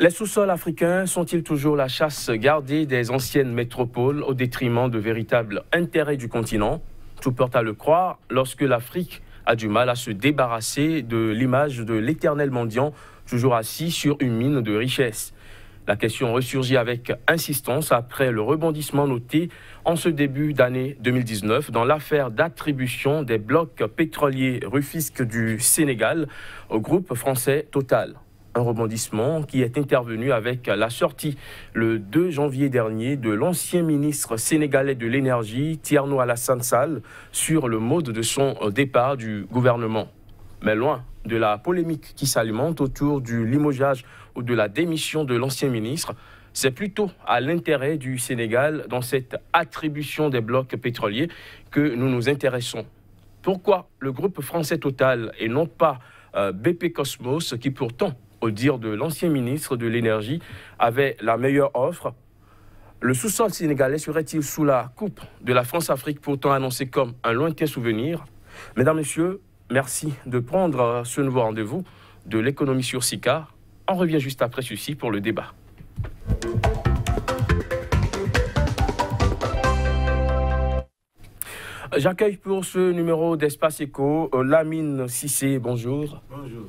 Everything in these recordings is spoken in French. Les sous-sols africains sont-ils toujours la chasse gardée des anciennes métropoles au détriment de véritables intérêts du continent? Tout porte à le croire lorsque l'Afrique a du mal à se débarrasser de l'image de l'éternel mendiant toujours assis sur une mine de richesse. La question ressurgit avec insistance après le rebondissement noté en ce début d'année 2019 dans l'affaire d'attribution des blocs pétroliers RUFISQUE du Sénégal au groupe français Total. Un rebondissement qui est intervenu avec la sortie le 2 janvier dernier de l'ancien ministre sénégalais de l'énergie, Thierno Alassane Sall, sur le mode de son départ du gouvernement. Mais loin de la polémique qui s'alimente autour du limogeage ou de la démission de l'ancien ministre, c'est plutôt à l'intérêt du Sénégal dans cette attribution des blocs pétroliers que nous nous intéressons. Pourquoi le groupe français Total et non pas BP Kosmos, qui pourtant au dire de l'ancien ministre de l'énergie, avait la meilleure offre? Le sous-sol sénégalais serait-il sous la coupe de la FRANÇAFRIQUE pourtant annoncée comme un lointain souvenir? Mesdames, Messieurs, merci de prendre ce nouveau rendez-vous de l'économie sur SIKKA. On revient juste après ceci pour le débat. J'accueille pour ce numéro d'Espace Éco Lamine Cissé. Bonjour. Bonjour.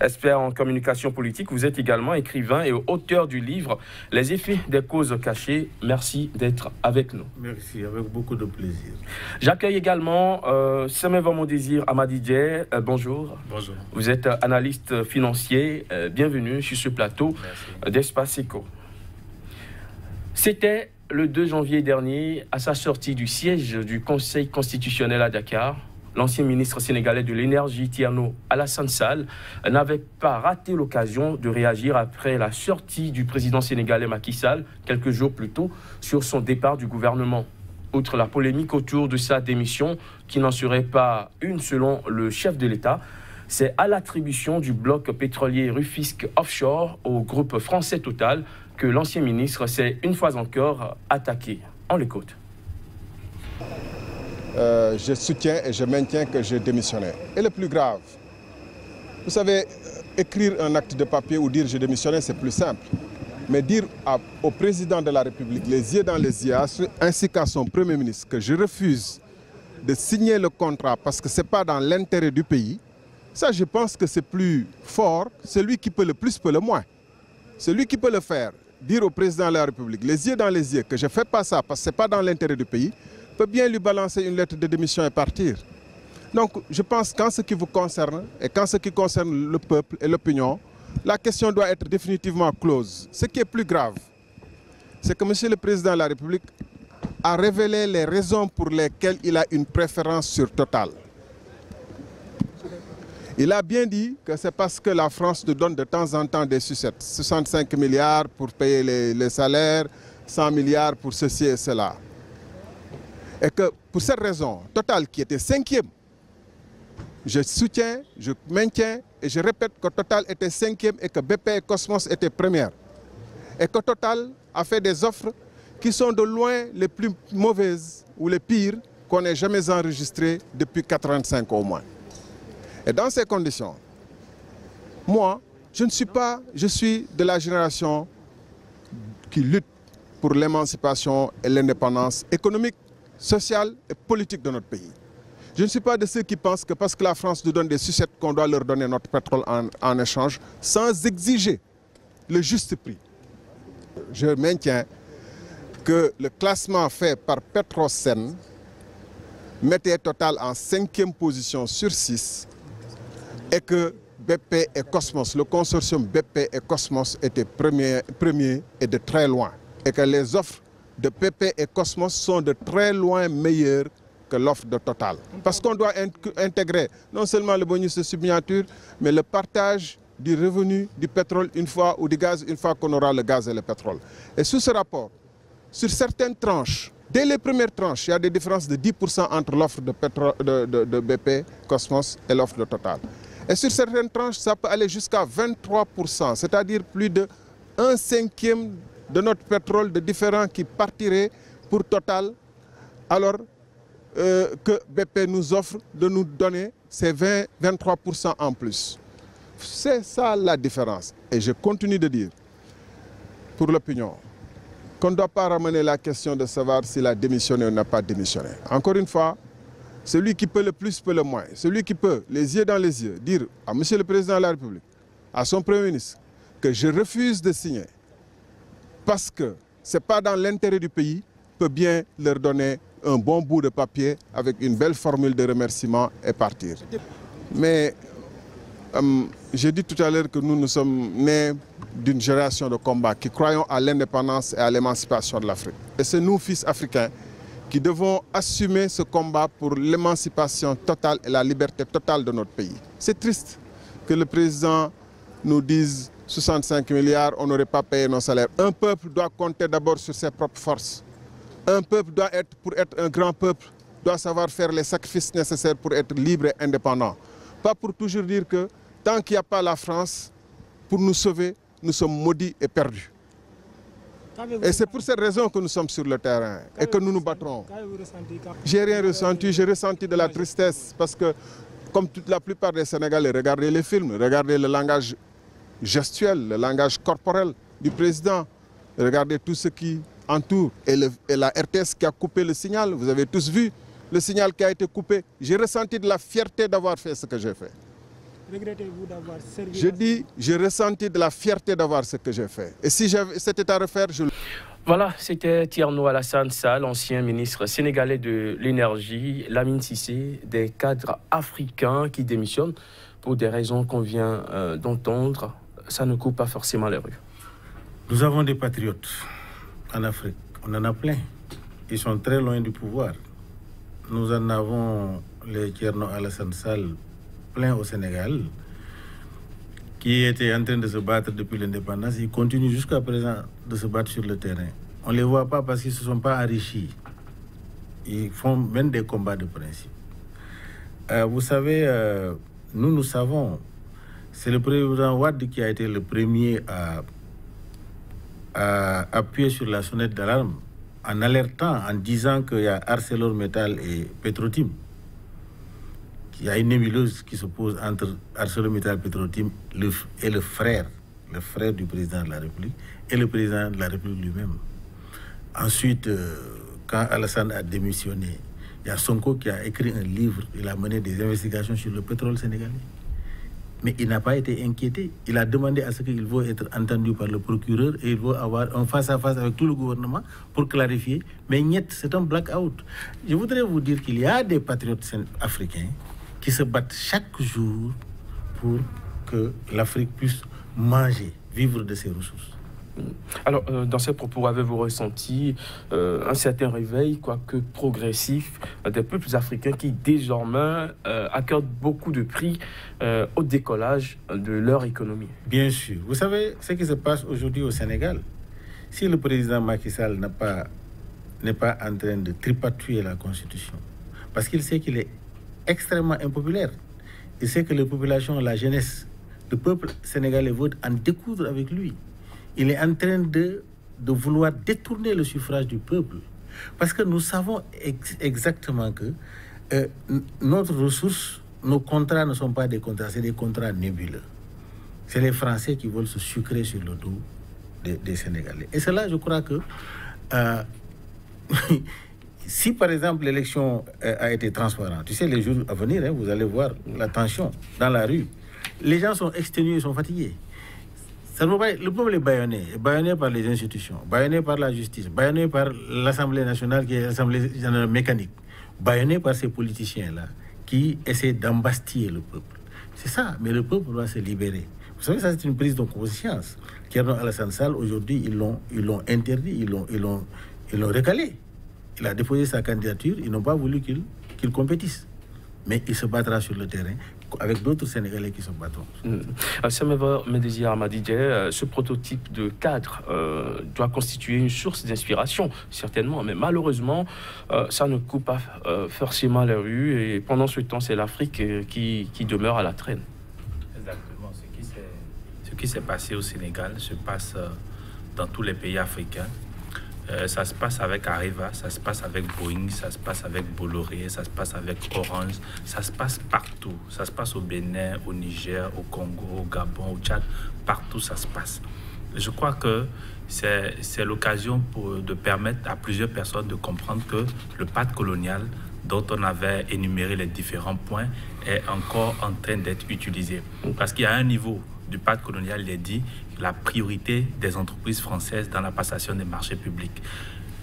Expert en communication politique, vous êtes également écrivain et auteur du livre « Les effets des causes cachées ». Merci d'être avec nous. Merci, avec beaucoup de plaisir. J'accueille également Sémévo Mondésir Amadidjé. Bonjour. Bonjour. Vous êtes analyste financier. Bienvenue sur ce plateau d'Espace Éco. C'était le 2 janvier dernier, à sa sortie du siège du Conseil constitutionnel à Dakar, l'ancien ministre sénégalais de l'énergie, Thierno Alassane Sall, n'avait pas raté l'occasion de réagir après la sortie du président sénégalais Macky Sall, quelques jours plus tôt, sur son départ du gouvernement. Outre la polémique autour de sa démission, qui n'en serait pas une selon le chef de l'État, c'est à l'attribution du bloc pétrolier RUFISQUE offshore au groupe français Total que l'ancien ministre s'est une fois encore attaqué. On l'écoute. Je soutiens et je maintiens que j'ai démissionné. Et le plus grave, vous savez, écrire un acte de papier ou dire j'ai démissionné, c'est plus simple. Mais dire au président de la République, les yeux dans les yeux, ainsi qu'à son premier ministre, que je refuse de signer le contrat parce que ce n'est pas dans l'intérêt du pays, ça je pense que c'est plus fort, celui qui peut le plus peut le moins. Celui qui peut le faire, dire au président de la République, les yeux dans les yeux, que je ne fais pas ça parce que ce n'est pas dans l'intérêt du pays, peut bien lui balancer une lettre de démission et partir. Donc je pense qu'en ce qui vous concerne et qu'en ce qui concerne le peuple et l'opinion, la question doit être définitivement close. Ce qui est plus grave, c'est que M. le Président de la République a révélé les raisons pour lesquelles il a une préférence sur Total. Il a bien dit que c'est parce que la France nous donne de temps en temps des sucettes, 65 milliards pour payer les salaires, 100 milliards pour ceci et cela. Et que pour cette raison, Total, qui était 5e, je soutiens, je maintiens et je répète que Total était 5e et que BP Kosmos était 1re. Et que Total a fait des offres qui sont de loin les plus mauvaises ou les pires qu'on ait jamais enregistrées depuis 85 au moins. Et dans ces conditions, moi, je suis de la génération qui lutte pour l'émancipation et l'indépendance économique, sociale et politique de notre pays. Je ne suis pas de ceux qui pensent que parce que la France nous donne des sucettes qu'on doit leur donner notre pétrole en échange sans exiger le juste prix. Je maintiens que le classement fait par Petro-SEN mettait Total en 5e position sur 6 et que BP et Kosmos, le consortium BP et Kosmos était premier et de très loin, et que les offres de BP et Kosmos sont de très loin meilleurs que l'offre de Total. Parce qu'on doit intégrer non seulement le bonus de subvention, mais le partage du revenu du pétrole une fois, ou du gaz une fois qu'on aura le gaz et le pétrole. Et sous ce rapport, sur certaines tranches, dès les premières tranches, il y a des différences de 10% entre l'offre de BP Kosmos et l'offre de Total. Et sur certaines tranches, ça peut aller jusqu'à 23%, c'est-à-dire plus de 1/5 de notre pétrole de différents qui partirait pour Total, alors que BP nous offre de nous donner ces 20-23% en plus. C'est ça la différence. Et je continue de dire pour l'opinion, qu'on ne doit pas ramener la question de savoir s'il a démissionné ou n'a pas démissionné. Encore une fois, celui qui peut le plus peut le moins. Celui qui peut, les yeux dans les yeux, dire à M. le Président de la République, à son Premier ministre, que je refuse de signer parce que ce n'est pas dans l'intérêt du pays, peut bien leur donner un bon bout de papier avec une belle formule de remerciement et partir. Mais j'ai dit tout à l'heure que nous sommes nés d'une génération de combat qui croyons à l'indépendance et à l'émancipation de l'Afrique. Et c'est nous, fils africains, qui devons assumer ce combat pour l'émancipation totale et la liberté totale de notre pays. C'est triste que le président nous dise 65 milliards, on n'aurait pas payé nos salaires. Un peuple doit compter d'abord sur ses propres forces. Un peuple doit être, pour être un grand peuple, doit savoir faire les sacrifices nécessaires pour être libre et indépendant. Pas pour toujours dire que tant qu'il n'y a pas la France pour nous sauver, nous sommes maudits et perdus. Et c'est pour cette raison que nous sommes sur le terrain et que nous nous battrons. J'ai rien ressenti, j'ai ressenti de la tristesse parce que, comme toute la plupart des Sénégalais, regardez les films, regardez le langage gestuel, le langage corporel du président, regardez tout ce qui entoure et la RTS qui a coupé le signal, vous avez tous vu le signal qui a été coupé. J'ai ressenti de la fierté d'avoir fait ce que j'ai fait. Regrettez-vous d'avoir servi? Je dis, j'ai ressenti de la fierté d'avoir ce que j'ai fait. Et si c'était à refaire, je le... Voilà, c'était Thierno Alassane Sall, ancien ministre sénégalais de l'énergie, Lamine Cissé, des cadres africains qui démissionnent pour des raisons qu'on vient d'entendre. Ça ne coupe pas forcément les rues. Nous avons des patriotes en Afrique. On en a plein. Ils sont très loin du pouvoir. Nous en avons les Thierno Alassane Sall plein au Sénégal, qui étaient en train de se battre depuis l'indépendance. Ils continuent jusqu'à présent de se battre sur le terrain. On ne les voit pas parce qu'ils ne se sont pas enrichis. Ils font même des combats de principe. Vous savez, nous savons, c'est le président Wade qui a été le premier à appuyer sur la sonnette d'alarme en alertant, en disant qu'il y a ArcelorMittal et Petro-Tim. Il y a une nébuleuse qui se pose entre ArcelorMittal, Petro-Tim et le frère du président de la République et le président de la République lui-même. Ensuite, quand Alassane a démissionné, il y a Sonko qui a écrit un livre, il a mené des investigations sur le pétrole sénégalais. Mais il n'a pas été inquiété. Il a demandé à ce qu'il veuille être entendu par le procureur et il veut avoir un face-à-face avec tout le gouvernement pour clarifier. Mais niet, c'est un blackout. Je voudrais vous dire qu'il y a des patriotes africains qui se battent chaque jour pour que l'Afrique puisse manger, vivre de ses ressources. Alors, dans ces propos, avez-vous ressenti un certain réveil, quoique progressif, des peuples africains qui désormais accordent beaucoup de prix au décollage de leur économie? Bien sûr. Vous savez ce qui se passe aujourd'hui au Sénégal. Si le président Macky Sall n'est pas en train de tripatouiller la Constitution, parce qu'il sait qu'il est extrêmement impopulaire, il sait que les populations, la jeunesse, le peuple sénégalais veut en découdre avec lui. Il est en train de vouloir détourner le suffrage du peuple. Parce que nous savons exactement que notre ressource, nos contrats ne sont pas des contrats, c'est des contrats nébuleux. C'est les Français qui veulent se sucrer sur le dos des Sénégalais. Et cela, je crois que si par exemple l'élection a été transparente, tu sais, les jours à venir, hein, vous allez voir la tension dans la rue. Les gens sont exténués, sont fatigués. Le peuple est bâillonné, par les institutions, bâillonné par la justice, bâillonné par l'Assemblée nationale qui est l'Assemblée générale mécanique, bâillonné par ces politiciens-là qui essaient d'embastiller le peuple. C'est ça, mais le peuple doit se libérer. Vous savez, ça c'est une prise de conscience. Thierno Alassane Sall, aujourd'hui, ils l'ont interdit, ils l'ont recalé. Il a déposé sa candidature, ils n'ont pas voulu qu'il compétisse. Mais il se battra sur le terrain avec d'autres Sénégalais qui se battront. Sémévo Mondésir Amadidjé, ce prototype de cadre doit constituer une source d'inspiration, certainement. Mais malheureusement, ça ne coupe pas forcément les rues. Et pendant ce temps, c'est l'Afrique qui demeure à la traîne. Exactement. Ce qui s'est passé au Sénégal se passe dans tous les pays africains. Ça se passe avec Areva, ça se passe avec Boeing, ça se passe avec Bolloré, ça se passe avec Orange, ça se passe partout. Ça se passe au Bénin, au Niger, au Congo, au Gabon, au Tchad, partout ça se passe. je crois que c'est l'occasion de permettre à plusieurs personnes de comprendre que le pacte colonial dont on avait énuméré les différents points est encore en train d'être utilisé. Parce qu'il y a un niveau du pacte colonial, il est dit la priorité des entreprises françaises dans la passation des marchés publics.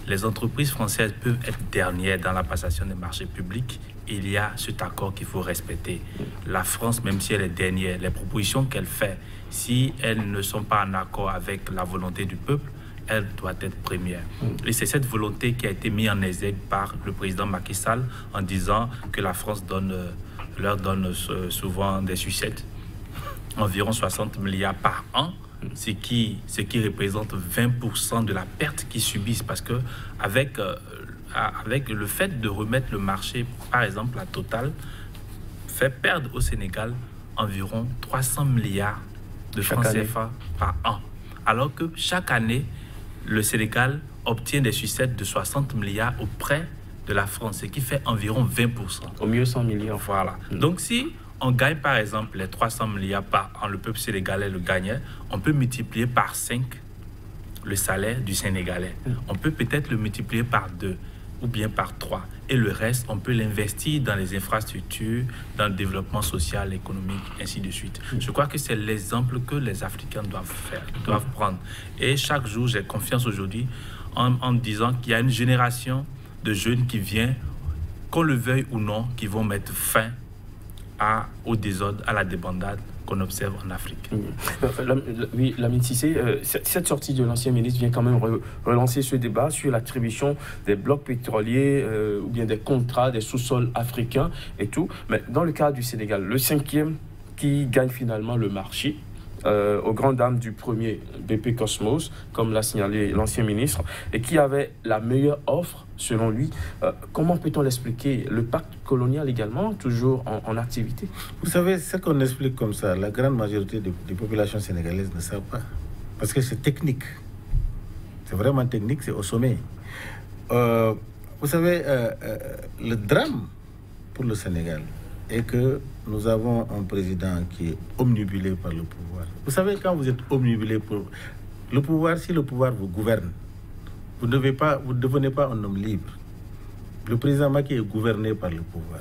Les entreprises françaises peuvent être dernières dans la passation des marchés publics. Il y a cet accord qu'il faut respecter. La France, même si elle est dernière, les propositions qu'elle fait, si elles ne sont pas en accord avec la volonté du peuple, elle doit être première. Et c'est cette volonté qui a été mise en exergue par le président Macky Sall en disant que la France leur donne souvent des sucettes, environ 60 milliards par an, ce qui représente 20% de la perte qu'ils subissent. Parce que avec le fait de remettre le marché, par exemple la Total, fait perdre au Sénégal environ 300 milliards de francs CFA par an. Alors que chaque année, le Sénégal obtient des sucettes de 60 milliards auprès de la France, ce qui fait environ 20%. Au mieux 100 milliards. Voilà. Donc si on gagne par exemple les 300 milliards par an, le peuple sénégalais le gagnait, on peut multiplier par 5 le salaire du Sénégalais. On peut peut-être le multiplier par 2 ou bien par 3. Et le reste, on peut l'investir dans les infrastructures, dans le développement social, économique, ainsi de suite. Je crois que c'est l'exemple que les Africains doivent prendre. Et chaque jour, j'ai confiance aujourd'hui en me disant qu'il y a une génération de jeunes qui vient, qu'on le veuille ou non, qui vont mettre fin au désordre, à la débandade qu'on observe en Afrique. Oui, Lamine Cissé, cette sortie de l'ancien ministre vient quand même relancer ce débat sur l'attribution des blocs pétroliers ou bien des contrats des sous-sols africains et tout. Mais dans le cas du Sénégal, le cinquième qui gagne finalement le marché, aux grandes dames du premier BP Kosmos, comme l'a signalé l'ancien ministre, et qui avait la meilleure offre, selon lui. Comment peut-on l'expliquer? Le pacte colonial également, toujours en activité? Vous savez, ce qu'on explique comme ça, la grande majorité des populations sénégalaises ne savent pas. Parce que c'est technique. C'est vraiment technique, c'est au sommet. Vous savez, le drame pour le Sénégal est que nous avons un président qui est omnibulé par le pouvoir. Vous savez, quand vous êtes omnibulé par le pouvoir, si le pouvoir vous gouverne, vous ne devenez pas un homme libre. Le président Macky est gouverné par le pouvoir.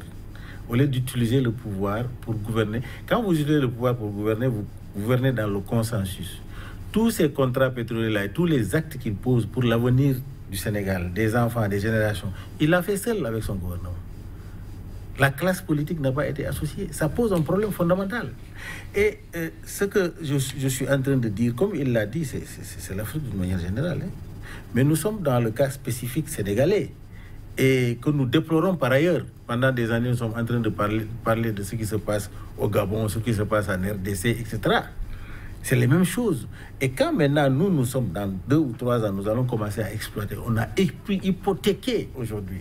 Au lieu d'utiliser le pouvoir pour gouverner, quand vous utilisez le pouvoir pour gouverner, vous gouvernez dans le consensus. Tous ces contrats pétroliers-là et tous les actes qu'il pose pour l'avenir du Sénégal, des enfants, des générations, il l'a fait seul avec son gouvernement. La classe politique n'a pas été associée. Ça pose un problème fondamental. Et ce que je suis en train de dire, comme il l'a dit, c'est l'Afrique d'une manière générale. Hein. Mais nous sommes dans le cas spécifique sénégalais et que nous déplorons par ailleurs. Pendant des années, nous sommes en train de parler de ce qui se passe au Gabon, ce qui se passe en RDC, etc. C'est les mêmes choses. Et quand maintenant, nous sommes dans 2 ou 3 ans, nous allons commencer à exploiter. On a hypothéqué aujourd'hui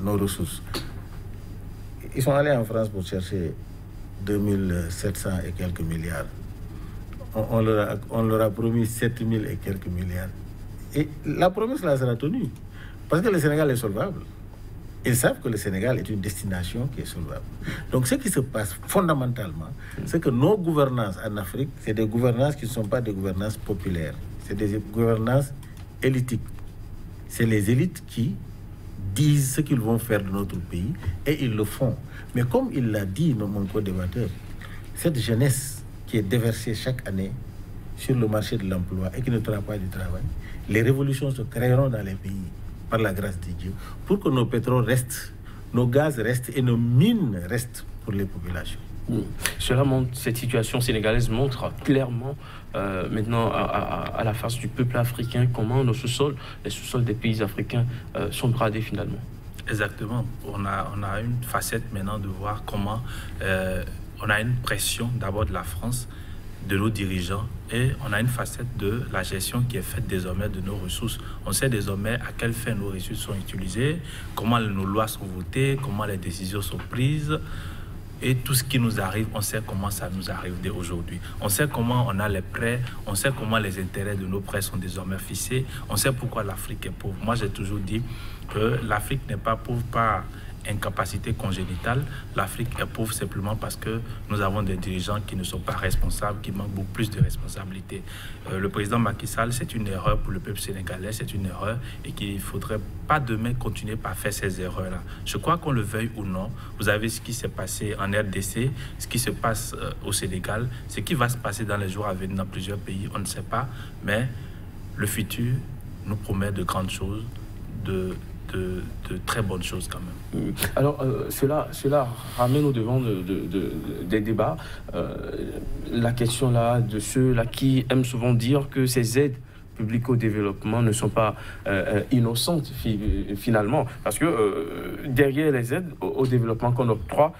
nos ressources. Ils sont allés en France pour chercher 2700 et quelques milliards. On leur a promis 7000 et quelques milliards. Et la promesse là sera tenue. Parce que le Sénégal est solvable. Ils savent que le Sénégal est une destination qui est solvable. Donc ce qui se passe fondamentalement, c'est que nos gouvernances en Afrique, c'est des gouvernances qui ne sont pas des gouvernances populaires. C'est des gouvernances élitiques. C'est les élites qui disent ce qu'ils vont faire de notre pays et ils le font. Mais comme il l'a dit, mon co-débatteur, cette jeunesse qui est déversée chaque année sur le marché de l'emploi et qui ne trouve pas du travail, les révolutions se créeront dans les pays par la grâce de Dieu pour que nos pétroles restent, nos gaz restent et nos mines restent pour les populations. Mmh. Cette situation sénégalaise montre clairement maintenant à la face du peuple africain comment nos sous-sols, les sous-sols des pays africains sont bradés finalement. Exactement. On a une facette maintenant de voir comment on a une pression d'abord de la France, de nos dirigeants et on a une facette de la gestion qui est faite désormais de nos ressources. On sait désormais à quelle fin nos ressources sont utilisées, comment nos lois sont votées, comment les décisions sont prises. Et tout ce qui nous arrive, on sait comment ça nous arrive dès aujourd'hui. On sait comment on a les prêts, on sait comment les intérêts de nos prêts sont désormais fixés, on sait pourquoi l'Afrique est pauvre. Moi, j'ai toujours dit que l'Afrique n'est pas pauvre par incapacité congénitale, l'Afrique est pauvre simplement parce que nous avons des dirigeants qui ne sont pas responsables, qui manquent beaucoup plus de responsabilité. Le président Macky Sall, c'est une erreur pour le peuple sénégalais, c'est une erreur et qu'il ne faudrait pas demain continuer par faire ces erreurs-là. Je crois qu'on le veuille ou non, vous avez ce qui s'est passé en RDC, ce qui se passe au Sénégal, ce qui va se passer dans les jours à venir dans plusieurs pays, on ne sait pas, mais le futur nous promet de grandes choses, de très bonnes choses quand même. Alors cela ramène au devant des débats la question là de ceux-là qui aiment souvent dire que ces aides publiques au développement ne sont pas innocentes finalement, parce que derrière les aides au développement qu'on octroie,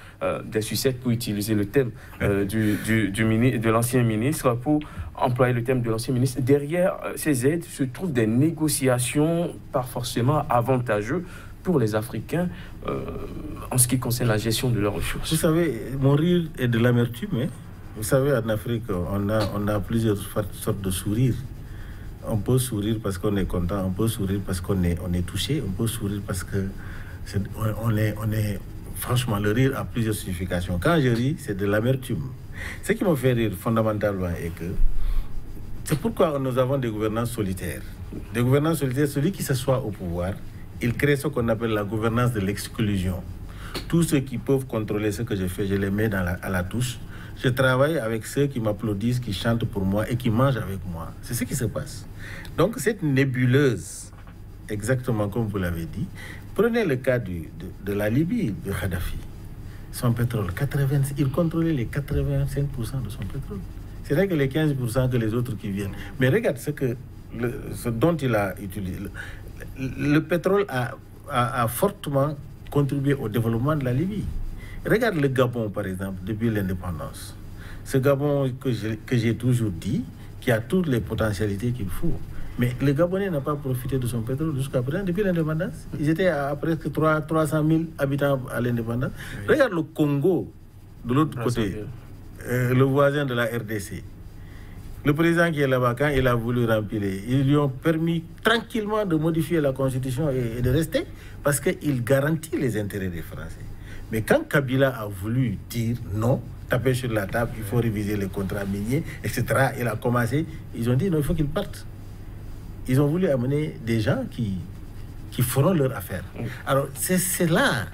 des sucettes pour utiliser le thème de l'ancien ministre, pour employer le thème de l'ancien ministre, derrière ces aides se trouvent des négociations pas forcément avantageuses pour les Africains en ce qui concerne la gestion de leurs ressources. Vous savez, mon rire est de l'amertume, hein. Vous savez, en Afrique, on a plusieurs sortes de sourires. On peut sourire parce qu'on est content, on peut sourire parce qu'on est touché, on peut sourire parce que franchement, le rire a plusieurs significations. Quand je ris, c'est de l'amertume. Ce qui me fait rire fondamentalement est que c'est pourquoi nous avons des gouvernances solitaires. Des gouvernances solitaires, celui qui s'assoit au pouvoir, il crée ce qu'on appelle la gouvernance de l'exclusion. Tous ceux qui peuvent contrôler ce que je fais, je les mets à la touche. Je travaille avec ceux qui m'applaudissent, qui chantent pour moi et qui mangent avec moi. C'est ce qui se passe. Donc cette nébuleuse, exactement comme vous l'avez dit, prenez le cas de la Libye, de Kadhafi. Son pétrole, il contrôlait les 85% de son pétrole. C'est vrai que les 15% que les autres qui viennent. Mais regarde ce dont il a utilisé. Le pétrole a fortement contribué au développement de la Libye. Regarde le Gabon, par exemple, depuis l'indépendance. Ce Gabon que j'ai toujours dit, qui a toutes les potentialités qu'il faut. Mais le Gabonais n'a pas profité de son pétrole jusqu'à présent, depuis l'indépendance. Ils étaient à presque 300 000 habitants à l'indépendance. Oui. Regarde le Congo, de l'autre côté, le voisin de la RDC. Le président qui est là-bas, quand il a voulu rempiler, ils lui ont permis tranquillement de modifier la constitution et de rester, parce qu'il garantit les intérêts des Français. Mais quand Kabila a voulu dire non, taper sur la table, il faut réviser les contrats miniers, etc. Il a commencé, ils ont dit non, il faut qu'ils partent. Ils ont voulu amener des gens qui feront leur affaire. Alors c'est cela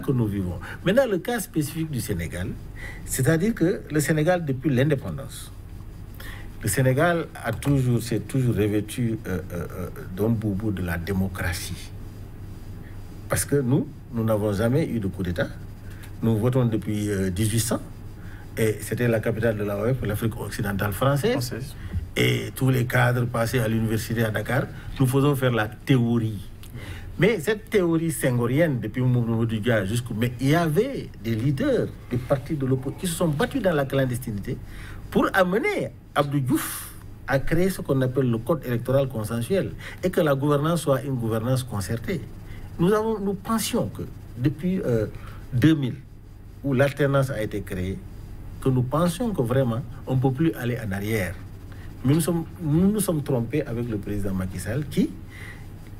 que nous vivons. Maintenant, le cas spécifique du Sénégal, c'est-à-dire que le Sénégal, depuis l'indépendance, le Sénégal s'est toujours revêtu d'un boubou de la démocratie. Parce que nous n'avons jamais eu de coup d'État. Nous votons depuis 1800. Et c'était la capitale de l'AOF, l'Afrique occidentale française. Et tous les cadres passés à l'université à Dakar, nous faisons faire la théorie. Mais cette théorie sengorienne, depuis Moumoudou Diga jusqu'au... Mais il y avait des leaders des partis de l'opposition qui se sont battus dans la clandestinité pour amener Abdou Diouf à créer ce qu'on appelle le code électoral consensuel et que la gouvernance soit une gouvernance concertée. Nous pensions que depuis 2000, où l'alternance a été créée, que nous pensions que vraiment, on ne peut plus aller en arrière. Mais nous nous sommes trompés avec le président Macky Sall qui,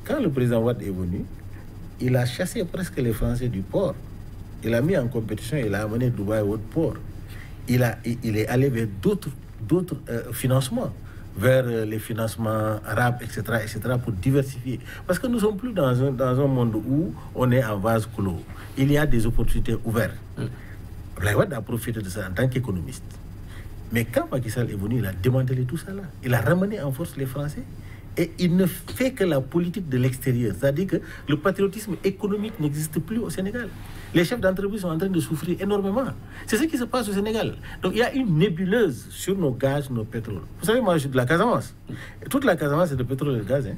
quand le président Wade est venu, il a chassé presque les Français du port. Il a mis en compétition, il a amené Dubaï au port. Il est allé vers d'autres financements, vers les financements arabes, etc., pour diversifier. Parce que nous ne sommes plus dans un monde où on est en vase clos. Il y a des opportunités ouvertes. Abdoulaye Wade a profité de ça en tant qu'économiste. Mais quand Macky Sall est venu, il a démantelé tout ça là. Il a ramené en force les Français. Et il ne fait que la politique de l'extérieur. C'est-à-dire que le patriotisme économique n'existe plus au Sénégal. Les chefs d'entreprise sont en train de souffrir énormément. C'est ce qui se passe au Sénégal. Donc il y a une nébuleuse sur nos gaz, nos pétroles. Vous savez, moi je suis de la Casamance. Toute la Casamance c'est de pétrole et de gaz. Hein.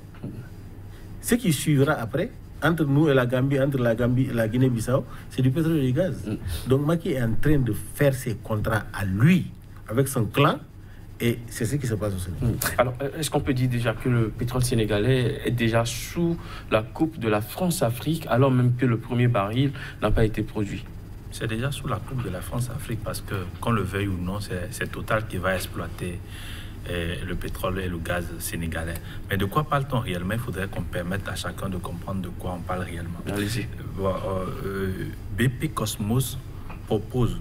Ce qui suivra après, entre nous et la Gambie, entre la Gambie et la Guinée-Bissau, c'est du pétrole et du gaz. Donc Macky est en train de faire ses contrats à lui, avec son clan. Et c'est ce qui se passe au Sénégal. Alors, est-ce qu'on peut dire déjà que le pétrole sénégalais est déjà sous la coupe de la FRANÇAFRIQUE, alors même que le premier baril n'a pas été produit? C'est déjà sous la coupe de la FRANÇAFRIQUE parce que, qu'on le veuille ou non, c'est Total qui va exploiter le pétrole et le gaz sénégalais. Mais de quoi parle-t-on réellement? Il faudrait qu'on permette à chacun de comprendre de quoi on parle réellement. Allez-y. BP Kosmos propose,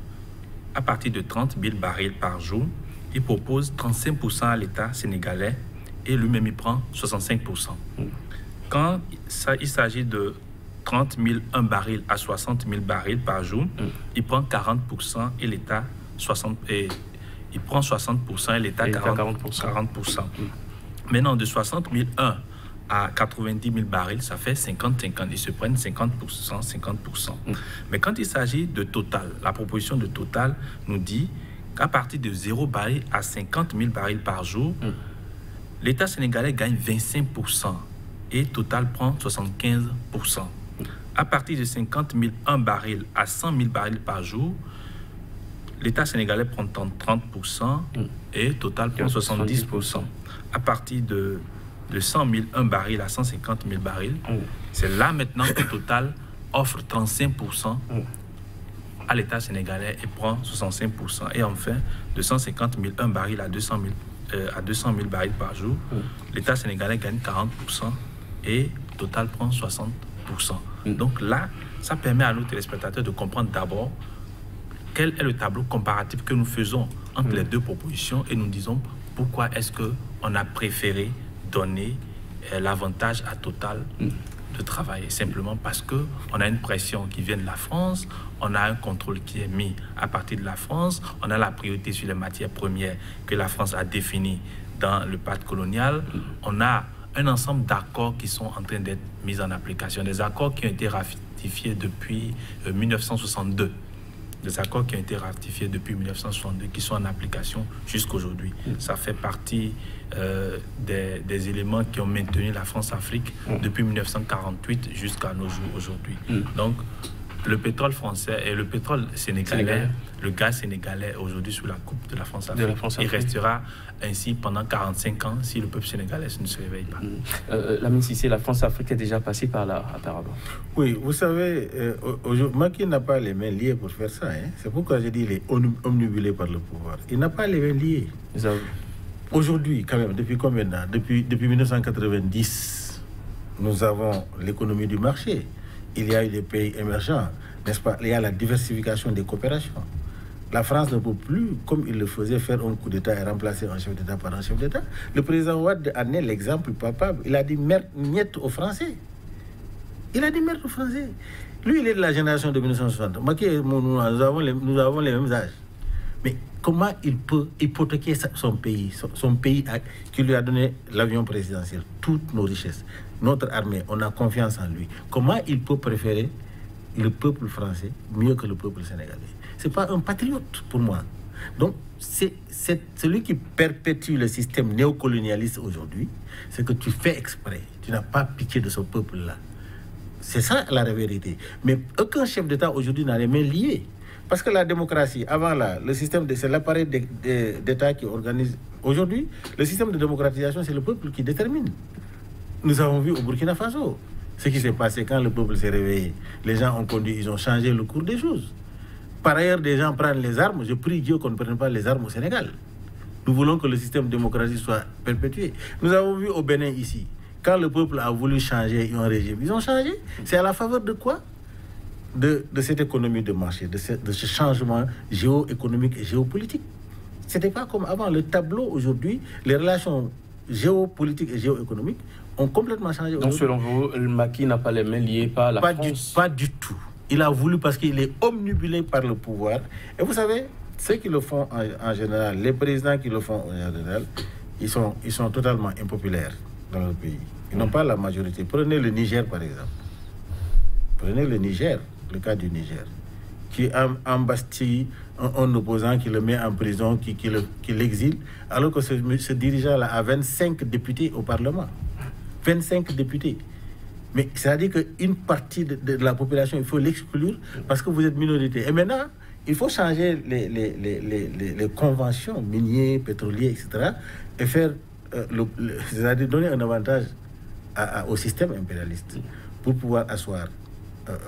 à partir de 30 000 barils par jour, il propose 35% à l'État sénégalais et lui-même il prend 65%. Quand ça, il s'agit de 30 000, un baril à 60 000 barils par jour, il prend 40% et l'État 60%. Il prend 60% et l'État 40%. Maintenant, de 60 001 à 90 000 barils, ça fait 50-50. Ils se prennent 50%. Mais quand il s'agit de Total, la proposition de Total nous dit qu'à partir de 0 baril à 50 000 barils par jour, l'État sénégalais gagne 25% et Total prend 75%. À partir de 50 001 barils à 100 000 barils par jour, l'État sénégalais prend 30% et Total prend 70%. À partir de 100 000, un baril à 150 000 barils, c'est là maintenant que Total offre 35% à l'État sénégalais et prend 65%. Et enfin, de 150 000, un baril à 200 000 barils par jour, l'État sénégalais gagne 40% et Total prend 60%. Donc là, ça permet à nos téléspectateurs de comprendre d'abord quel est le tableau comparatif que nous faisons entre les deux propositions et nous disons pourquoi est-ce qu'on a préféré donner l'avantage à Total de travailler. Simplement parce qu'on a une pression qui vient de la France, on a un contrôle qui est mis à partir de la France, on a la priorité sur les matières premières que la France a définies dans le pacte colonial, on a un ensemble d'accords qui sont en train d'être mis en application, des accords qui ont été ratifiés depuis 1962. Des accords qui ont été ratifiés depuis 1962, qui sont en application jusqu'aujourd'hui. Ça fait partie des éléments qui ont maintenu la France-Afrique depuis 1948 jusqu'à nos jours aujourd'hui. Donc, le pétrole français et le pétrole sénégalais, le gaz sénégalais aujourd'hui sous la coupe de la France-Afrique, il restera ainsi pendant 45 ans si le peuple sénégalais ne se réveille pas. Lamine Cissé, la France-Afrique est déjà passée par là, apparemment. Oui, vous savez, aujourd'hui, Macky n'a pas les mains liées pour faire ça. Hein. C'est pourquoi j'ai dit qu'il est omnibulé par le pouvoir. Il n'a pas les mains liées. Aujourd'hui, quand même, depuis combien d'années? Depuis 1990, nous avons l'économie du marché. Il y a eu des pays émergents, n'est-ce pas? Il y a la diversification des coopérations. La France ne peut plus, comme il le faisait, faire un coup d'État et remplacer un chef d'État par un chef d'État. Le président Ouad en est l'exemple palpable. Il a dit miette aux Français. Il a dit miette aux Français. Lui, il est de la génération de 1960. Nous avons les mêmes âges. Mais comment il peut hypothéquer son pays qui lui a donné l'avion présidentiel, toutes nos richesses, notre armée, on a confiance en lui. Comment il peut préférer le peuple français mieux que le peuple sénégalais? Ce n'est pas un patriote pour moi. Donc, c'est celui qui perpétue le système néocolonialiste aujourd'hui, c'est que tu fais exprès, tu n'as pas pitié de ce peuple-là. C'est ça la vérité. Mais aucun chef d'État aujourd'hui n'a les mains liées. Parce que la démocratie, avant là, le système, c'est l'appareil d'État qui organise. Aujourd'hui, le système de démocratisation, c'est le peuple qui détermine. Nous avons vu au Burkina Faso ce qui s'est passé quand le peuple s'est réveillé. Les gens ont conduit, ils ont changé le cours des choses. Par ailleurs, des gens prennent les armes. Je prie Dieu qu'on ne prenne pas les armes au Sénégal. Nous voulons que le système démocratique soit perpétué. Nous avons vu au Bénin ici, quand le peuple a voulu changer un régime, ils ont changé. C'est à la faveur de quoi? De cette économie de marché, de ce changement géoéconomique et géopolitique. Ce n'était pas comme avant. Le tableau aujourd'hui, les relations géopolitiques et géoéconomiques ont complètement changé. Donc selon vous, le Macky n'a pas les mains liées par la France? Pas du tout. Il a voulu parce qu'il est omnibulé par le pouvoir. Et vous savez, ceux qui le font en général, les présidents qui le font en général, ils sont totalement impopulaires dans le pays. Ils n'ont pas la majorité. Prenez le Niger par exemple. Prenez le Niger. Le cas du Niger, qui embastille un opposant, qui le met en prison, qui l'exile, alors que ce dirigeant-là a 25 députés au Parlement. 25 députés. Mais c'est-à-dire qu'une partie de la population, il faut l'exclure parce que vous êtes minorité. Et maintenant, il faut changer les conventions minières, pétrolières, etc. et faire, c'est-à-dire donner un avantage au système impérialiste pour pouvoir asseoir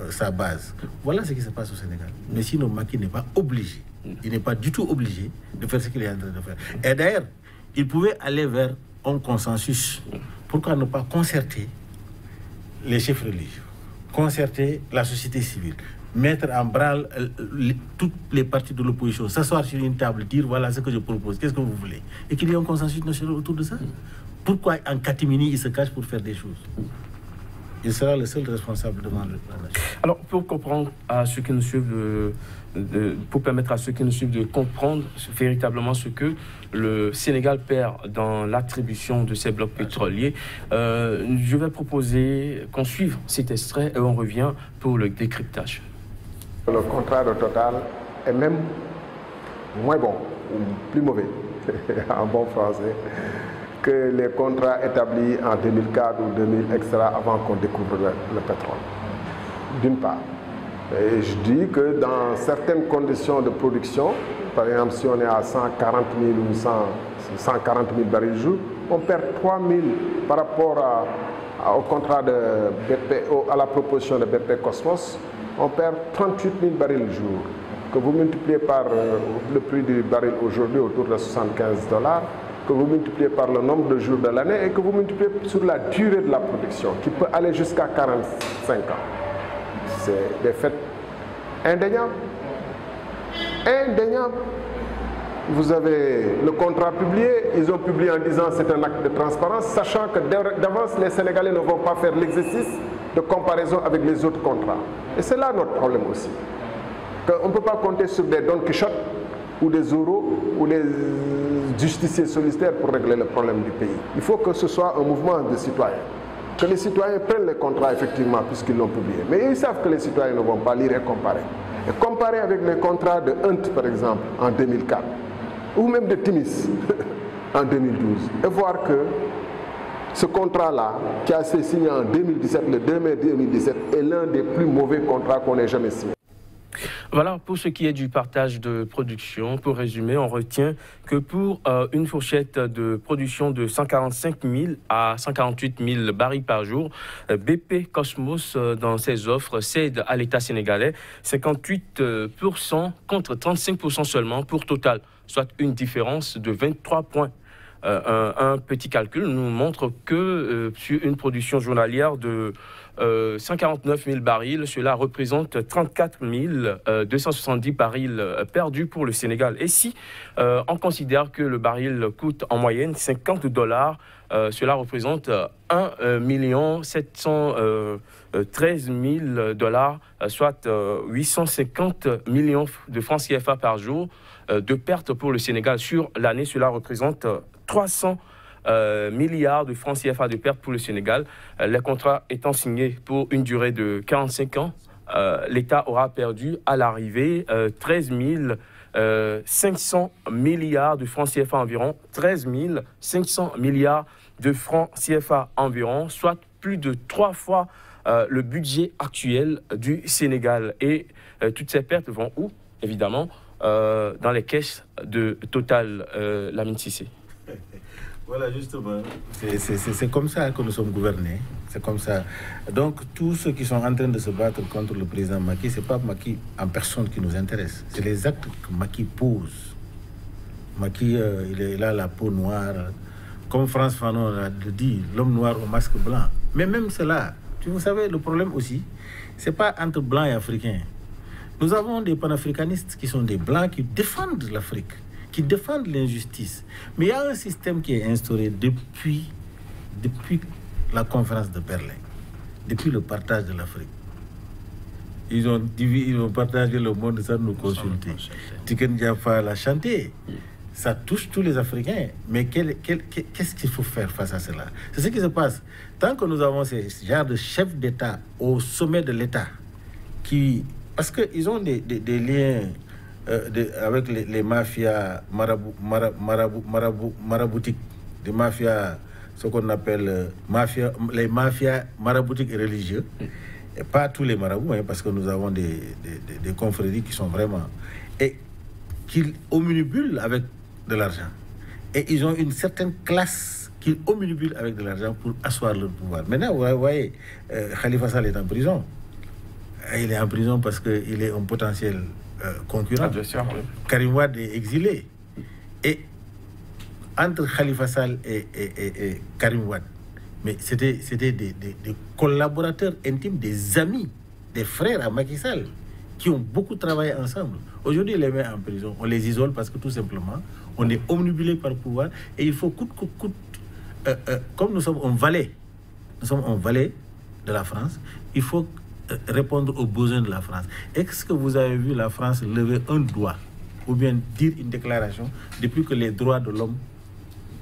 sa base. Voilà ce qui se passe au Sénégal. Mais sinon, Macky n'est pas obligé. Il n'est pas du tout obligé de faire ce qu'il est en train de faire. Et d'ailleurs, ils pouvaient aller vers un consensus. Pourquoi ne pas concerter les chefs religieux, concerter la société civile, mettre en branle toutes les parties de l'opposition, s'asseoir sur une table, dire voilà ce que je propose, qu'est-ce que vous voulez, et qu'il y ait un consensus national autour de ça. Pourquoi en catimini il se cache pour faire des choses? Il sera le seul responsable devant le plan. Alors, pour comprendre à ceux qui nous suivent, pour permettre à ceux qui nous suivent de comprendre véritablement ce que le Sénégal perd dans l'attribution de ces blocs pétroliers, je vais proposer qu'on suive cet extrait et on revient pour le décryptage. Le contrat de Total est même moins bon, ou plus mauvais, en bon français, que les contrats établis en 2004 ou 2000, etc., avant qu'on découvre le pétrole. D'une part. Et je dis que dans certaines conditions de production, par exemple si on est à 140 000 ou 140 000 barils du jour, on perd 3 000 par rapport au contrat de BP, à la proposition de BP Kosmos, on perd 38 000 barils du jour. Que vous multipliez par le prix du baril aujourd'hui autour de 75 $, que vous multipliez par le nombre de jours de l'année et que vous multipliez sur la durée de la production, qui peut aller jusqu'à 45 ans. C'est des faits indéniables. Indéniables. Vous avez le contrat publié, ils ont publié en disant que c'est un acte de transparence, sachant que d'avance, les Sénégalais ne vont pas faire l'exercice de comparaison avec les autres contrats. Et c'est là notre problème aussi. On ne peut pas compter sur des Don Quichotte ou des euros ou des justiciers solitaires pour régler le problème du pays. Il faut que ce soit un mouvement de citoyens. Que les citoyens prennent les contrats effectivement puisqu'ils l'ont publié. Mais ils savent que les citoyens ne vont pas lire et comparer. Et comparer avec les contrats de Hunt par exemple en 2004 ou même de Timis en 2012 et voir que ce contrat-là qui a été signé en 2017, le 2 mai 2017 est l'un des plus mauvais contrats qu'on ait jamais signé. Voilà, pour ce qui est du partage de production, pour résumer, on retient que pour une fourchette de production de 145 000 à 148 000 barils par jour, BP Kosmos, dans ses offres, cède à l'État sénégalais 58 % contre 35 % seulement pour Total, soit une différence de 23 points. Un petit calcul nous montre que sur une production journalière de 149 000 barils, cela représente 34 270 barils perdus pour le Sénégal. Et si on considère que le baril coûte en moyenne 50 $, cela représente 1 713 000 dollars, soit 850 millions de francs CFA par jour de pertes pour le Sénégal. Sur l'année, cela représente 300 milliards de francs CFA de pertes pour le Sénégal. Les contrats étant signés pour une durée de 45 ans, l'État aura perdu à l'arrivée 13 500 milliards de francs CFA environ, 13 500 milliards de francs CFA environ, soit plus de 3 fois le budget actuel du Sénégal. Et toutes ces pertes vont où? Évidemment, dans les caisses de Total, Lamine Cissé. Voilà, justement, c'est comme ça que nous sommes gouvernés, c'est comme ça. Donc, tous ceux qui sont en train de se battre contre le président Macky, ce n'est pas Macky en personne qui nous intéresse, c'est les actes que Macky pose. Macky, il a la peau noire, comme Franz Fanon l'a dit, l'homme noir au masque blanc. Mais même cela, vous savez, le problème aussi, ce n'est pas entre blancs et africains. Nous avons des panafricanistes qui sont des blancs qui défendent l'Afrique, qui défendent l'injustice. Mais il y a un système qui est instauré depuis la conférence de Berlin, depuis le partage de l'Afrique. Ils ont partagé le monde sans nous consulter. Tiken Jah Fakoly l'a chanté. Ça touche tous les Africains. Mais qu'est-ce qu'il faut faire face à cela? C'est ce qui se passe. Tant que nous avons ces genres de chefs d'État au sommet de l'État, parce qu'ils ont des liens avec les mafias maraboutiques, des mafias, ce qu'on appelle les mafias maraboutiques et religieux, et pas tous les marabouts, hein, parce que nous avons des confréries qui sont vraiment, et qu'ils omnibulent avec de l'argent, et ils ont une certaine classe qu'ils omnibulent avec de l'argent pour asseoir leur pouvoir. Maintenant, vous voyez, Khalifa Sall est en prison. Il est en prison parce qu'il est un potentiel concurrent. Karim Wade est exilé. Et entre Khalifa Sall et Karim Wade. Mais c'était des collaborateurs intimes, des amis, des frères à Macky Sall, qui ont beaucoup travaillé ensemble. Aujourd'hui, on les met en prison, on les isole parce que tout simplement, on est omnibulé par le pouvoir et il faut coûte que coûte. Comme nous sommes en valet de la France, il faut répondre aux besoins de la France. Est-ce que vous avez vu la France lever un doigt ou bien dire une déclaration depuis que les droits de l'homme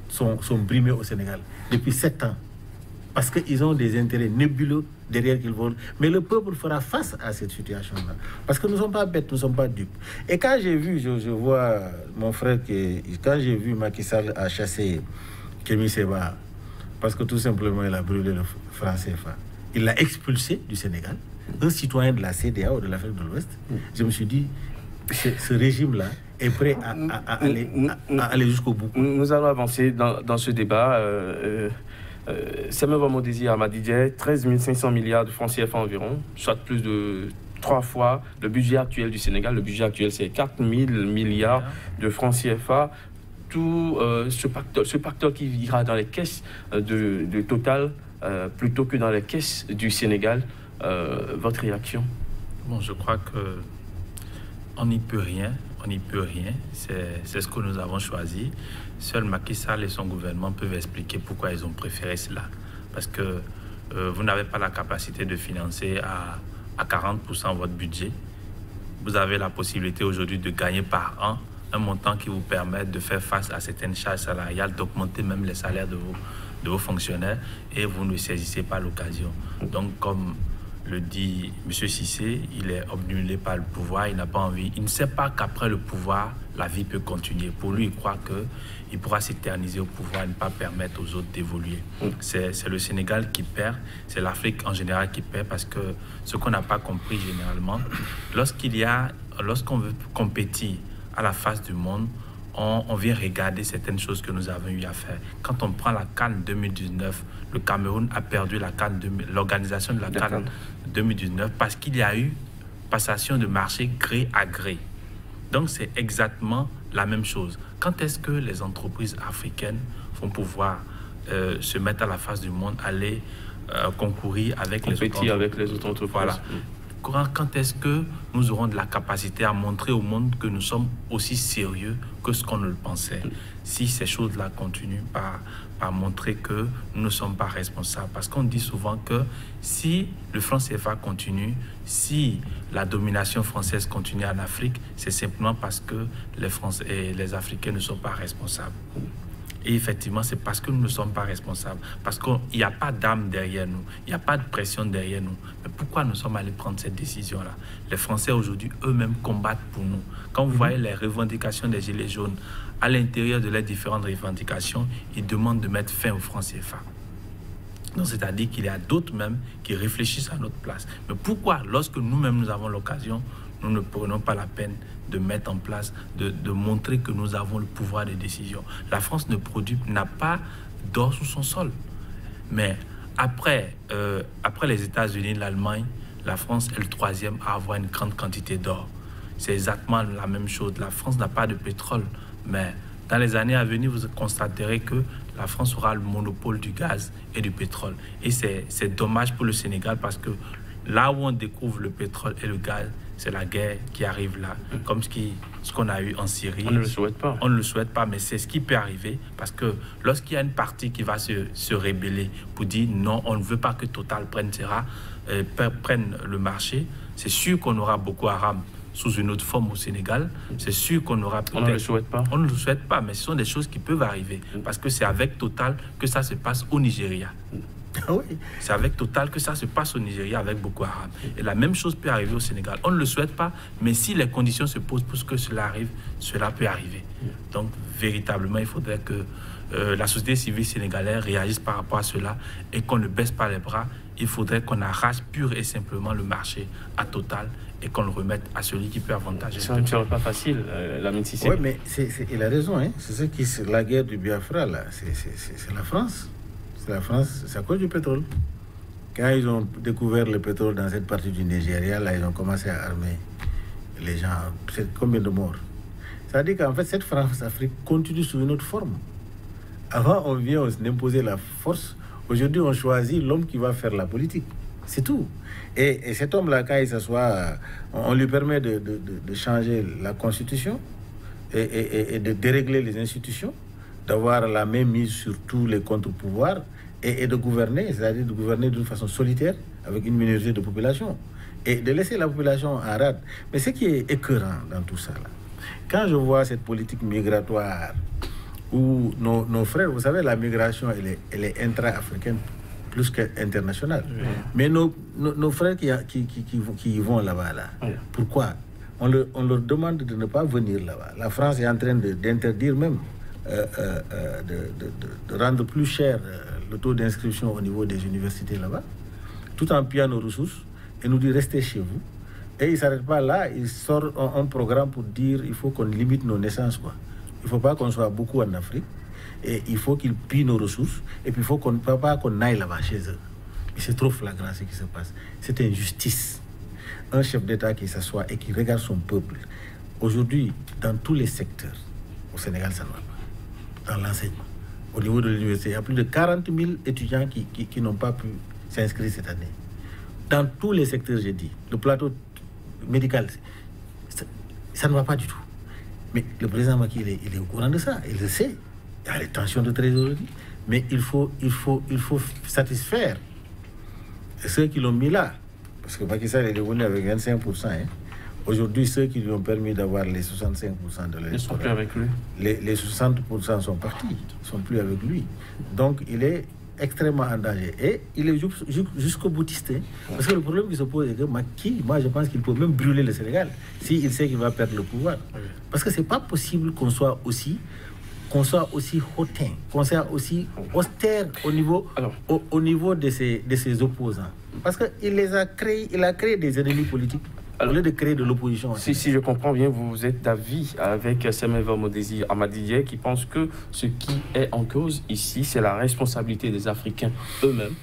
sont brimés au Sénégal depuis 7 ans? Parce qu'ils ont des intérêts nébuleux derrière qu'ils volent. Mais le peuple fera face à cette situation-là. Parce que nous ne sommes pas bêtes, nous ne sommes pas dupes. Et quand j'ai vu, je vois mon frère, quand j'ai vu Macky Sall a chassé Kemi Seba, parce que tout simplement il a brûlé le franc CFA. Il l'a expulsé du Sénégal, un citoyen de la CEDEAO ou de l'Afrique de l'Ouest. Je me suis dit, ce régime-là est prêt à aller jusqu'au bout. Nous allons avancer dans ce débat. Sémévo Mondésir Amadidjé, 13 500 milliards de francs CFA environ, soit plus de 3 fois le budget actuel du Sénégal. Le budget actuel, c'est 4 000 milliards de francs CFA. Tout ce pacteur qui ira dans les caisses de Total plutôt que dans les caisses du Sénégal, votre réaction? Bon, je crois que on n'y peut rien. On n'y peut rien, c'est ce que nous avons choisi. Seul Macky Sall et son gouvernement peuvent expliquer pourquoi ils ont préféré cela. Parce que vous n'avez pas la capacité de financer à 40% votre budget. Vous avez la possibilité aujourd'hui de gagner par an un montant qui vous permet de faire face à certaines charges salariales, d'augmenter même les salaires de vos fonctionnaires, et vous ne saisissez pas l'occasion. Donc comme le dit M. Cissé, il est obnubilé par le pouvoir, il n'a pas envie. Il ne sait pas qu'après le pouvoir, la vie peut continuer. Pour lui, il croit qu'il pourra s'éterniser au pouvoir et ne pas permettre aux autres d'évoluer. C'est le Sénégal qui perd, c'est l'Afrique en général qui perd, parce que ce qu'on n'a pas compris généralement, lorsqu'on veut compétir à la face du monde, on vient regarder certaines choses que nous avons eu à faire. Quand on prend la CAN 2019, le Cameroun a perdu l'organisation de la CAN 2019 parce qu'il y a eu passation de marché gré à gré. Donc c'est exactement la même chose. Quand est-ce que les entreprises africaines vont pouvoir se mettre à la face du monde, aller concourir avec les autres entreprises? Voilà. Quand est-ce que nous aurons de la capacité à montrer au monde que nous sommes aussi sérieux que ce qu'on ne le pensait? Si ces choses-là continuent par montrer que nous ne sommes pas responsables. Parce qu'on dit souvent que si le franc CFA continue, si la domination française continue en Afrique, c'est simplement parce que les Français et les Africains ne sont pas responsables. Et effectivement, c'est parce que nous ne sommes pas responsables, parce qu'il n'y a pas d'âme derrière nous, il n'y a pas de pression derrière nous. Mais pourquoi nous sommes allés prendre cette décision-là? Les Français aujourd'hui eux-mêmes combattent pour nous. Quand vous voyez les revendications des Gilets jaunes, à l'intérieur de leurs différentes revendications, ils demandent de mettre fin aux francs CFA. Donc c'est-à-dire qu'il y a d'autres même qui réfléchissent à notre place. Mais pourquoi, lorsque nous-mêmes nous avons l'occasion, nous ne prenons pas la peine de mettre en place, de montrer que nous avons le pouvoir de décision? La France ne produit, n'a pas d'or sous son sol. Mais après les États-Unis, l'Allemagne, la France est le 3e à avoir une grande quantité d'or. C'est exactement la même chose. La France n'a pas de pétrole. Mais dans les années à venir, vous constaterez que la France aura le monopole du gaz et du pétrole. Et c'est dommage pour le Sénégal parce que là où on découvre le pétrole et le gaz, c'est la guerre qui arrive là, comme ce qu'on a eu en Syrie. On ne le souhaite pas. On ne le souhaite pas, mais c'est ce qui peut arriver, parce que lorsqu'il y a une partie qui va se rébeller pour dire non, on ne veut pas que Total prenne le marché, c'est sûr qu'on aura beaucoup à rame sous une autre forme au Sénégal, c'est sûr qu'on aura peut-être... On ne le souhaite pas. On ne le souhaite pas, mais ce sont des choses qui peuvent arriver, parce que c'est avec Total que ça se passe au Nigeria. Oui. C'est avec Total que ça se passe au Nigeria avec Boko Haram. Et la même chose peut arriver au Sénégal. On ne le souhaite pas, mais si les conditions se posent pour que cela arrive, cela peut arriver. Donc, véritablement, il faudrait que la société civile sénégalaise réagisse par rapport à cela et qu'on ne baisse pas les bras. Il faudrait qu'on arrache pur et simplement le marché à Total et qu'on le remette à celui qui peut avantager. Ça ne serait pas facile, Lamine Cissé. Oui, mais il a raison. Hein. C'est ce qui est la guerre du Biafra, là. C'est la France. La France, c'est à cause du pétrole. Quand ils ont découvert le pétrole dans cette partie du Nigeria, là, ils ont commencé à armer les gens. Combien de morts? Ça veut dire qu'en fait, cette France-Afrique continue sous une autre forme. Avant, on vient imposer la force. Aujourd'hui, on choisit l'homme qui va faire la politique. C'est tout. Et cet homme-là, quand il s'assoit, on lui permet de changer la constitution et de dérégler les institutions, d'avoir la main mise sur tous les contre-pouvoirs et de gouverner, c'est-à-dire de gouverner d'une façon solitaire avec une minorité de population et de laisser la population en rade. Mais ce qui est écœurant dans tout ça, là, quand je vois cette politique migratoire où nos frères, vous savez, la migration, elle est intra-africaine plus qu'internationale. Oui. Mais nos frères qui vont là-bas, là, oui. Pourquoi? On leur demande de ne pas venir là-bas. La France est en train d'interdire même de rendre plus cher le taux d'inscription au niveau des universités là-bas, tout en pillant nos ressources, et nous dit restez chez vous. Et ils ne s'arrêtent pas là, ils sortent un programme pour dire il faut qu'on limite nos naissances, quoi. Il ne faut pas qu'on soit beaucoup en Afrique, et il faut qu'ils pillent nos ressources, et puis il ne faut pas qu'on aille là-bas chez eux. Et c'est trop flagrant ce qui se passe. C'est une injustice. Un chef d'État qui s'assoit et qui regarde son peuple. Aujourd'hui, dans tous les secteurs, au Sénégal, ça ne va pas. Dans l'enseignement, au niveau de l'université, il y a plus de 40 000 étudiants qui n'ont pas pu s'inscrire cette année. Dans tous les secteurs, j'ai dit, le plateau médical, ça ne va pas du tout. Mais le président Macky, il est au courant de ça, il le sait. Il y a les tensions de trésorerie, mais il faut satisfaire ceux qui l'ont mis là. Parce que Macky Sall est revenu avec 25%. Hein. Aujourd'hui, ceux qui lui ont permis d'avoir les 65% de l'électorat, ils sont plus avec lui. Les 60% sont partis, ne sont plus avec lui. Donc, il est extrêmement en danger. Et il est jusqu'au boutiste. Parce que le problème qui se pose est que Macky, moi je pense qu'il peut même brûler le Sénégal s'il sait qu'il va perdre le pouvoir. Parce que ce n'est pas possible qu'on soit aussi hautain, qu'on soit aussi austère au niveau de ses opposants. Parce qu'il les a créés, il a créé des ennemis politiques. Au lieu de créer de l'opposition. Si je comprends bien, vous êtes d'avis avec Sémévo Mondésir Amadidjé qui pense que ce qui est en cause ici, c'est la responsabilité des Africains eux-mêmes.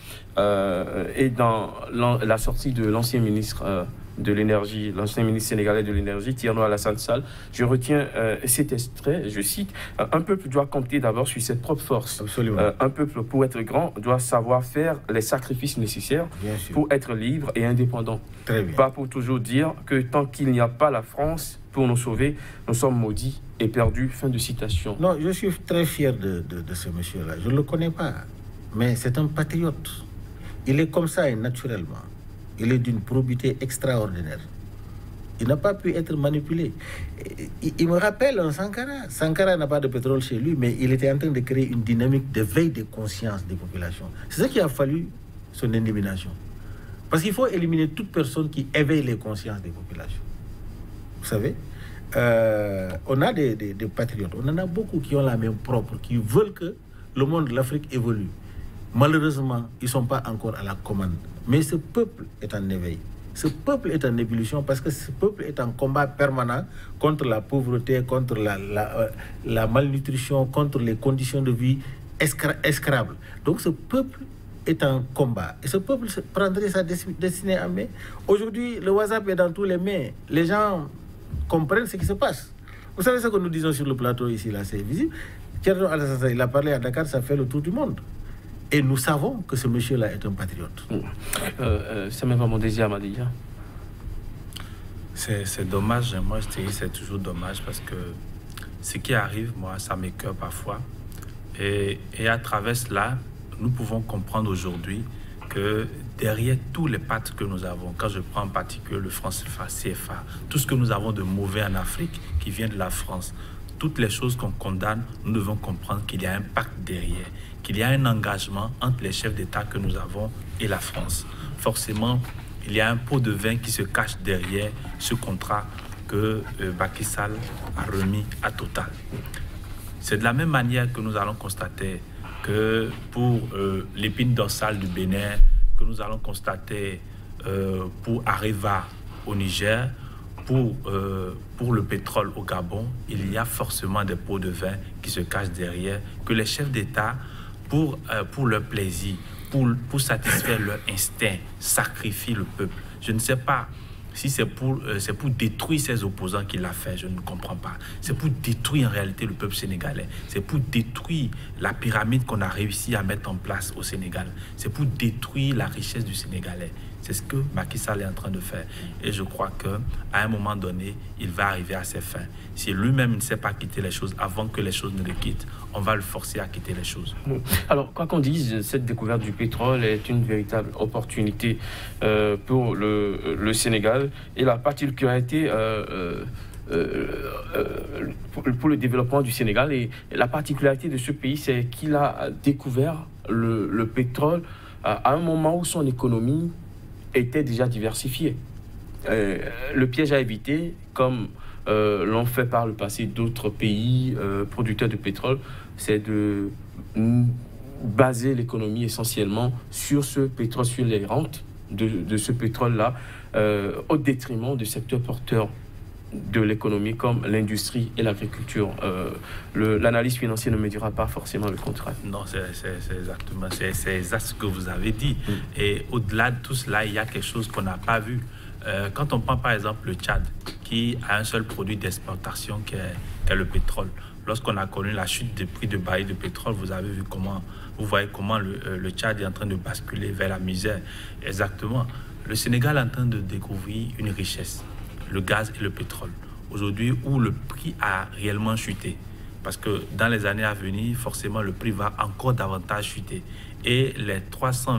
Et dans la sortie de l'ancien ministre de l'énergie, l'ancien ministre sénégalais de l'énergie, Thierno Alassane Sall, je retiens cet extrait, je cite, « Un peuple doit compter d'abord sur ses propres forces. Un peuple, pour être grand, doit savoir faire les sacrifices nécessaires pour être libre et indépendant. Pas pour toujours dire que tant qu'il n'y a pas la France pour nous sauver, nous sommes maudits et perdus. » Fin de citation. Non, je suis très fier de ce monsieur-là. Je ne le connais pas, mais c'est un patriote. Il est comme ça et naturellement. Il est d'une probité extraordinaire. Il n'a pas pu être manipulé. Il me rappelle un Sankara. Sankara n'a pas de pétrole chez lui, mais il était en train de créer une dynamique de veille des consciences des populations. C'est ça qui a fallu son élimination. Parce qu'il faut éliminer toute personne qui éveille les consciences des populations. Vous savez, on a des patriotes, on en a beaucoup qui ont la main propre, qui veulent que le monde de l'Afrique évolue. Malheureusement, ils ne sont pas encore à la commande. Mais ce peuple est en éveil. Ce peuple est en ébullition parce que ce peuple est en combat permanent contre la pauvreté, contre la malnutrition, contre les conditions de vie escrables. Donc ce peuple est en combat. Et ce peuple prendrait sa destinée en main. Aujourd'hui, le WhatsApp est dans tous les mains. Les gens comprennent ce qui se passe. Vous savez ce que nous disons sur le plateau ici, là, c'est visible. Thierno Alassane Sall, il a parlé à Dakar, ça fait le tour du monde. Et nous savons que ce monsieur-là est un patriote. C'est même pas mon désir à m'a dit. Hein. C'est dommage, moi je te dis, c'est toujours dommage parce que ce qui arrive, moi, ça m'écoeure parfois. Et à travers cela, nous pouvons comprendre aujourd'hui que derrière tous les pactes que nous avons, quand je prends en particulier le franc CFA, tout ce que nous avons de mauvais en Afrique qui vient de la France, toutes les choses qu'on condamne, nous devons comprendre qu'il y a un pacte derrière, qu'il y a un engagement entre les chefs d'État que nous avons et la France. Forcément, il y a un pot de vin qui se cache derrière ce contrat que Macky Sall a remis à Total. C'est de la même manière que nous allons constater que pour l'épine dorsale du Bénin, que nous allons constater pour Areva au Niger, pour le pétrole au Gabon, il y a forcément des pots de vin qui se cachent derrière, que les chefs d'État, pour leur plaisir, pour satisfaire leur instinct, sacrifient le peuple. Je ne sais pas Si c'est pour détruire ses opposants qu'il l'a fait, je ne comprends pas. C'est pour détruire en réalité le peuple sénégalais. C'est pour détruire la pyramide qu'on a réussi à mettre en place au Sénégal. C'est pour détruire la richesse du Sénégalais. C'est ce que Macky Sall est en train de faire. Et je crois qu'à un moment donné, il va arriver à ses fins. Si lui-même ne sait pas quitter les choses, avant que les choses ne le quittent, on va le forcer à quitter les choses. Bon. Alors, quoi qu'on dise, cette découverte du pétrole est une véritable opportunité pour le Sénégal. Et la particularité pour le développement du Sénégal, et la particularité de ce pays, c'est qu'il a découvert le pétrole à un moment où son économie était déjà diversifié. Le piège à éviter, comme l'ont fait par le passé d'autres pays producteurs de pétrole, c'est de baser l'économie essentiellement sur ce pétrole, sur les rentes de ce pétrole-là, au détriment de secteurs porteurs de l'économie comme l'industrie et l'agriculture. L'analyse financière ne me dira pas forcément le contraire. Non, c'est exactement ce que vous avez dit. Mm. Et au-delà de tout cela, il y a quelque chose qu'on n'a pas vu. Quand on prend par exemple le Tchad, qui a un seul produit d'exportation qui est le pétrole. Lorsqu'on a connu la chute des prix de baril de pétrole, vous avez vu comment, vous voyez comment le Tchad est en train de basculer vers la misère. Exactement. Le Sénégal est en train de découvrir une richesse. Le gaz et le pétrole, aujourd'hui où le prix a réellement chuté. Parce que dans les années à venir, forcément, le prix va encore davantage chuter. Et les 300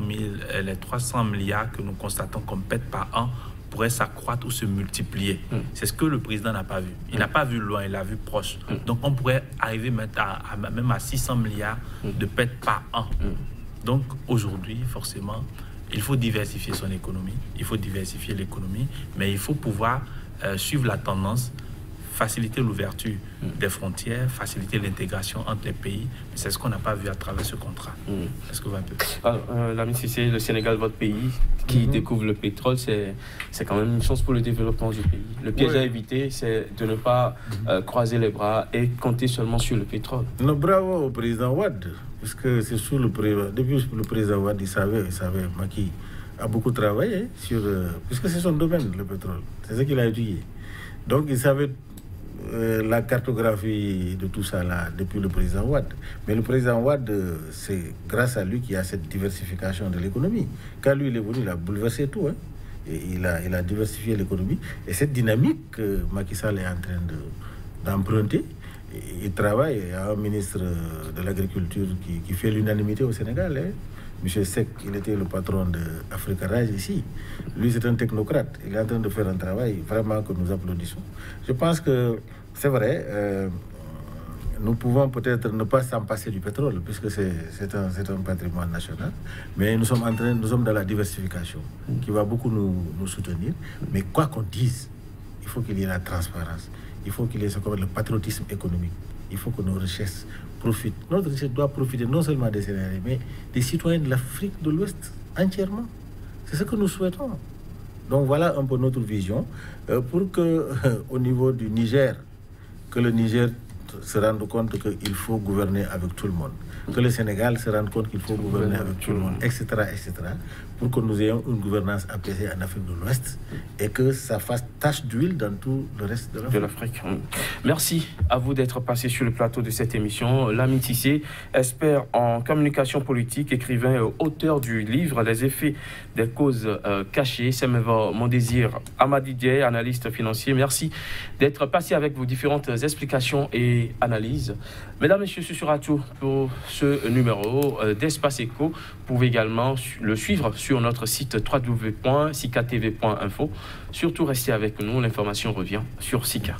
milliards que nous constatons qu'on pète par an pourraient s'accroître ou se multiplier. Mm. C'est ce que le président n'a pas vu. Il n'a pas vu loin, il a vu proche. Mm. Donc on pourrait arriver même à 600 milliards de pète par an. Mm. Donc aujourd'hui, forcément, il faut diversifier son économie, il faut diversifier l'économie, mais il faut pouvoir suivre la tendance, faciliter l'ouverture des frontières, faciliter l'intégration entre les pays. C'est ce qu'on n'a pas vu à travers ce contrat. Est-ce que vous avez... Lamine Cissé, le Sénégal, votre pays, qui découvre le pétrole, c'est quand même une chance pour le développement du pays. Le piège à éviter, c'est de ne pas croiser les bras et compter seulement sur le pétrole. Non, bravo au président Wade. Parce que c'est sous le président. Depuis le président Wade, il savait, Macky a beaucoup travaillé sur. Puisque c'est son domaine, le pétrole. C'est ce qu'il a étudié. Donc il savait la cartographie de tout ça là depuis le président Wade. Mais le président Wade, c'est grâce à lui qu'il y a cette diversification de l'économie. Quand lui il est venu, il a bouleversé tout. Hein. Et il a diversifié l'économie. Et cette dynamique que Macky Sall est en train d'emprunter. Il travaille, il y a un ministre de l'Agriculture qui fait l'unanimité au Sénégal. Hein. M. Seck, il était le patron d'Africa Rage ici. Lui, c'est un technocrate. Il est en train de faire un travail vraiment que nous applaudissons. Je pense que c'est vrai, nous pouvons peut-être ne pas s'en passer du pétrole, puisque c'est un patrimoine national. Mais nous sommes dans la diversification, qui va beaucoup nous soutenir. Mais quoi qu'on dise, il faut qu'il y ait la transparence. Il faut qu'il y ait ce qu'on appelle le patriotisme économique. Il faut que nos richesses profitent. Notre richesse doit profiter non seulement des Sénégalais, mais des citoyens de l'Afrique de l'Ouest entièrement. C'est ce que nous souhaitons. Donc voilà un peu notre vision pour que, au niveau du Niger, que le Niger se rende compte qu'il faut gouverner avec tout le monde, que le Sénégal se rende compte qu'il faut gouverner avec tout le monde, etc., etc., pour que nous ayons une gouvernance apaisée en Afrique de l'Ouest et que ça fasse tache d'huile dans tout le reste de l'Afrique. Merci à vous d'être passé sur le plateau de cette émission. Lamine Cissé, expert en communication politique, écrivain et auteur du livre « Les effets des causes cachées », Sémévo Mondésir Amadidjé, analyste financier. Merci d'être passé avec vos différentes explications et analyse. Mesdames, Messieurs, ce sera tout pour ce numéro d'Espace Éco. Vous pouvez également le suivre sur notre site www.sikkatv.info. Surtout, restez avec nous, l'information revient sur Sikka.